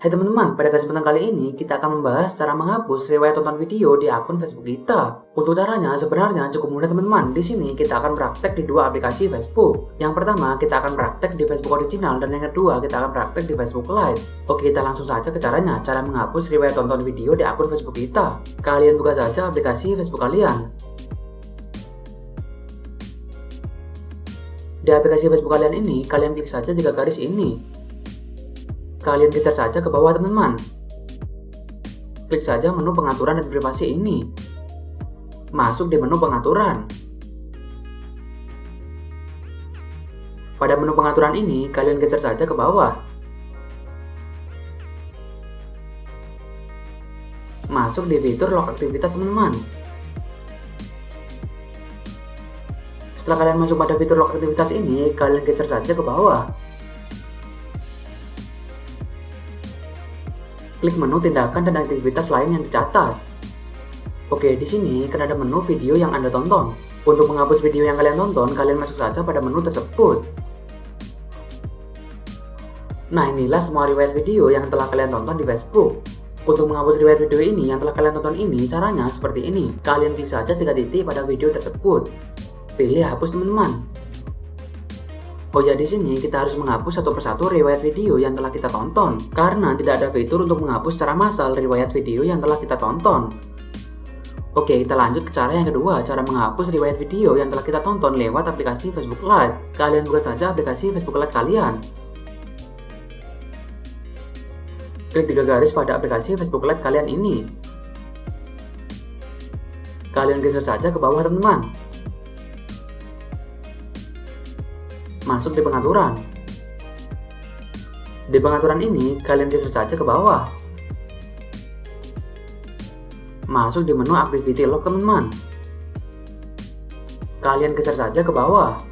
Hai teman-teman, pada kesempatan kali ini kita akan membahas cara menghapus riwayat tonton video di akun Facebook kita. Untuk caranya sebenarnya cukup mudah teman-teman. Di sini kita akan praktek di dua aplikasi Facebook. Yang pertama kita akan praktek di Facebook original dan yang kedua kita akan praktek di Facebook Lite. Oke, kita langsung saja ke caranya, cara menghapus riwayat tonton video di akun Facebook kita. Kalian buka saja aplikasi Facebook kalian. Di aplikasi Facebook kalian ini, kalian klik saja tiga garis ini. Kalian geser saja ke bawah teman-teman. Klik saja menu pengaturan dan privasi ini. Masuk di menu pengaturan. Pada menu pengaturan ini, kalian geser saja ke bawah. Masuk di fitur log aktivitas teman-teman. Setelah kalian masuk pada fitur log aktivitas ini, kalian geser saja ke bawah. Klik menu tindakan dan aktivitas lain yang dicatat. Oke, di sini kan ada menu video yang Anda tonton. Untuk menghapus video yang kalian tonton, kalian masuk saja pada menu tersebut. Nah, inilah semua riwayat video yang telah kalian tonton di Facebook. Untuk menghapus riwayat video ini yang telah kalian tonton ini, caranya seperti ini. Kalian klik saja tiga titik pada video tersebut. Pilih hapus teman-teman. Oh ya, di sini kita harus menghapus satu persatu riwayat video yang telah kita tonton karena tidak ada fitur untuk menghapus secara massal riwayat video yang telah kita tonton. Oke, kita lanjut ke cara yang kedua, cara menghapus riwayat video yang telah kita tonton lewat aplikasi Facebook Lite. Kalian buka saja aplikasi Facebook Lite kalian. Klik tiga garis pada aplikasi Facebook Lite kalian ini. Kalian geser saja ke bawah teman-teman. Masuk di pengaturan. Di pengaturan ini, kalian geser saja ke bawah. Masuk di menu activity log teman-teman. Kalian geser saja ke bawah.